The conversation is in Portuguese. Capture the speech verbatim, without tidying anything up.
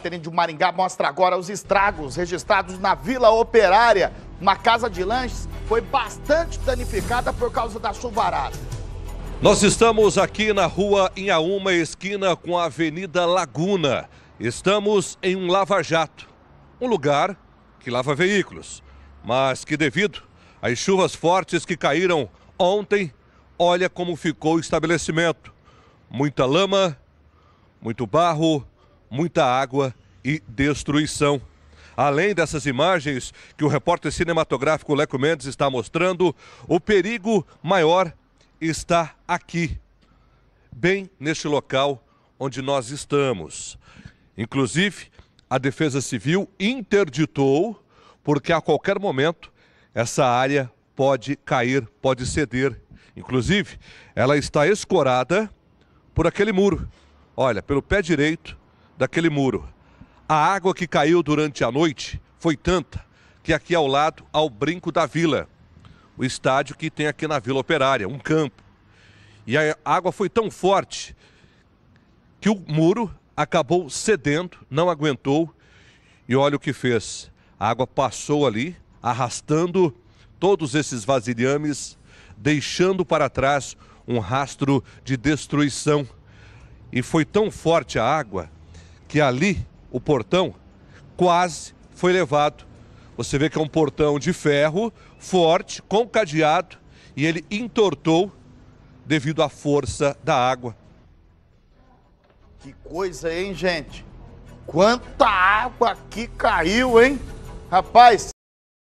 Capitalina de Maringá mostra agora os estragos registrados na Vila Operária. Uma casa de lanches foi bastante danificada por causa da chuvarada. Nós estamos aqui na rua Inhaúma, esquina com a Avenida Laguna. Estamos em um lava-jato, um lugar que lava veículos, mas que devido às chuvas fortes que caíram ontem, olha como ficou o estabelecimento. Muita lama, muito barro, muita água e destruição. Além dessas imagens que o repórter cinematográfico Leco Mendes está mostrando, o perigo maior está aqui, bem neste local onde nós estamos. Inclusive, a Defesa Civil interditou, porque a qualquer momento essa área pode cair, pode ceder. Inclusive, ela está escorada por aquele muro. Olha, pelo pé direito daquele muro. A água que caiu durante a noite foi tanta que aqui ao lado há o Brinco da Vila, o estádio que tem aqui na Vila Operária, um campo. E a água foi tão forte que o muro acabou cedendo, não aguentou. E olha o que fez. A água passou ali, arrastando todos esses vasilhames, deixando para trás um rastro de destruição. E foi tão forte a água que ali o portão quase foi levado. Você vê que é um portão de ferro, forte, com cadeado, e ele entortou devido à força da água. Que coisa, hein, gente? Quanta água que caiu, hein? Rapaz,